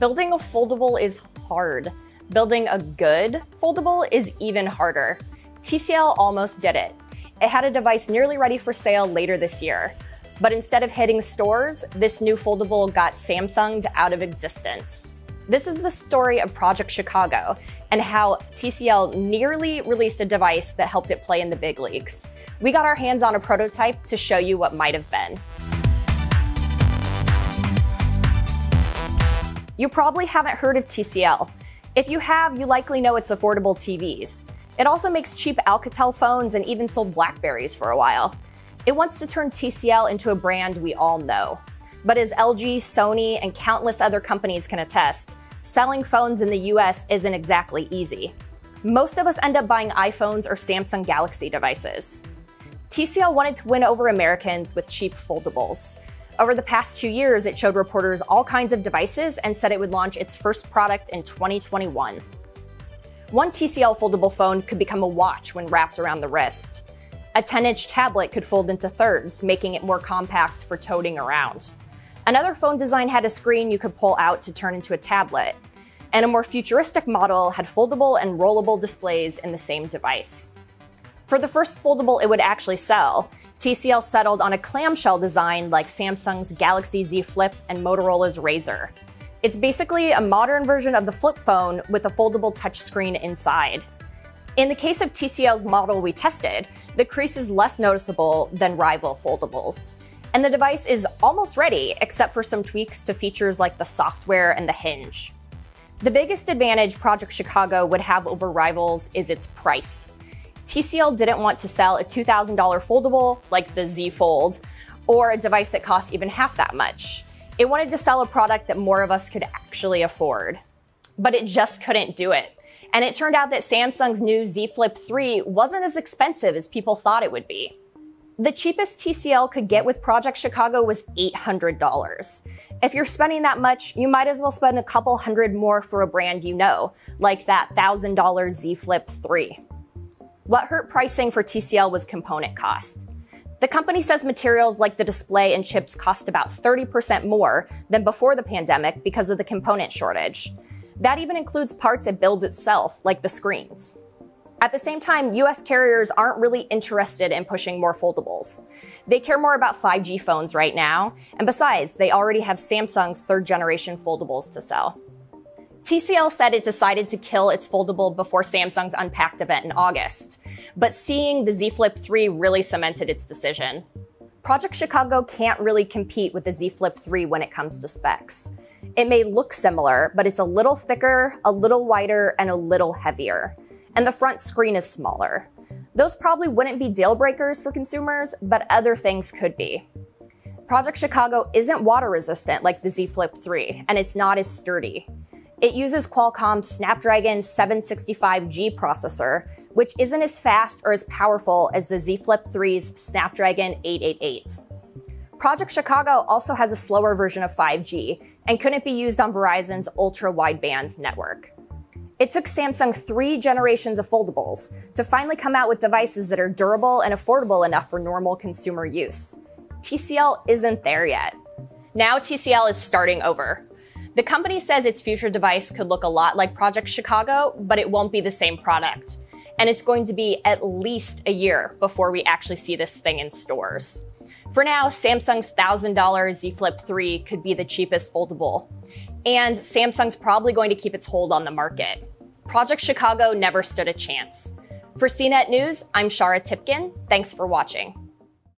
Building a foldable is hard. Building a good foldable is even harder. TCL almost did it. It had a device nearly ready for sale later this year. But instead of hitting stores, this new foldable got Samsunged out of existence. This is the story of Project Chicago and how TCL nearly released a device that helped it play in the big leagues. We got our hands on a prototype to show you what might have been. You probably haven't heard of TCL. If you have, you likely know its affordable TVs. It also makes cheap Alcatel phones and even sold BlackBerries for a while. It wants to turn TCL into a brand we all know. But as LG, Sony, and countless other companies can attest, selling phones in the US isn't exactly easy. Most of us end up buying iPhones or Samsung Galaxy devices. TCL wanted to win over Americans with cheap foldables. Over the past 2 years, it showed reporters all kinds of devices and said it would launch its first product in 2021. One TCL foldable phone could become a watch when wrapped around the wrist. A 10-inch tablet could fold into thirds, making it more compact for toting around. Another phone design had a screen you could pull out to turn into a tablet. And a more futuristic model had foldable and rollable displays in the same device. For the first foldable it would actually sell, TCL settled on a clamshell design like Samsung's Galaxy Z Flip and Motorola's Razr. It's basically a modern version of the flip phone with a foldable touchscreen inside. In the case of TCL's model we tested, the crease is less noticeable than rival foldables. And the device is almost ready, except for some tweaks to features like the software and the hinge. The biggest advantage Project Chicago would have over rivals is its price. TCL didn't want to sell a $2,000 foldable like the Z Fold, or a device that costs even half that much. It wanted to sell a product that more of us could actually afford. But it just couldn't do it. And it turned out that Samsung's new Z Flip 3 wasn't as expensive as people thought it would be. The cheapest TCL could get with Project Chicago was $800. If you're spending that much, you might as well spend a couple hundred more for a brand you know, like that $1,000 Z Flip 3. What hurt pricing for TCL was component costs. The company says materials like the display and chips cost about 30% more than before the pandemic because of the component shortage. That even includes parts it builds itself, like the screens. At the same time, US carriers aren't really interested in pushing more foldables. They care more about 5G phones right now, and besides, they already have Samsung's third-generation foldables to sell. TCL said it decided to kill its foldable before Samsung's Unpacked event in August, but seeing the Z Flip 3 really cemented its decision. Project Chicago can't really compete with the Z Flip 3 when it comes to specs. It may look similar, but it's a little thicker, a little wider, and a little heavier. And the front screen is smaller. Those probably wouldn't be deal breakers for consumers, but other things could be. Project Chicago isn't water resistant like the Z Flip 3, and it's not as sturdy. It uses Qualcomm's Snapdragon 765G processor, which isn't as fast or as powerful as the Z Flip 3's Snapdragon 888. Project Chicago also has a slower version of 5G and couldn't be used on Verizon's ultra-wideband network. It took Samsung 3 generations of foldables to finally come out with devices that are durable and affordable enough for normal consumer use. TCL isn't there yet. Now TCL is starting over. The company says its future device could look a lot like Project Chicago, but it won't be the same product. And it's going to be at least a year before we actually see this thing in stores. For now, Samsung's $1,000 Z Flip 3 could be the cheapest foldable. And Samsung's probably going to keep its hold on the market. Project Chicago never stood a chance. For CNET News, I'm Shara Tipkin. Thanks for watching.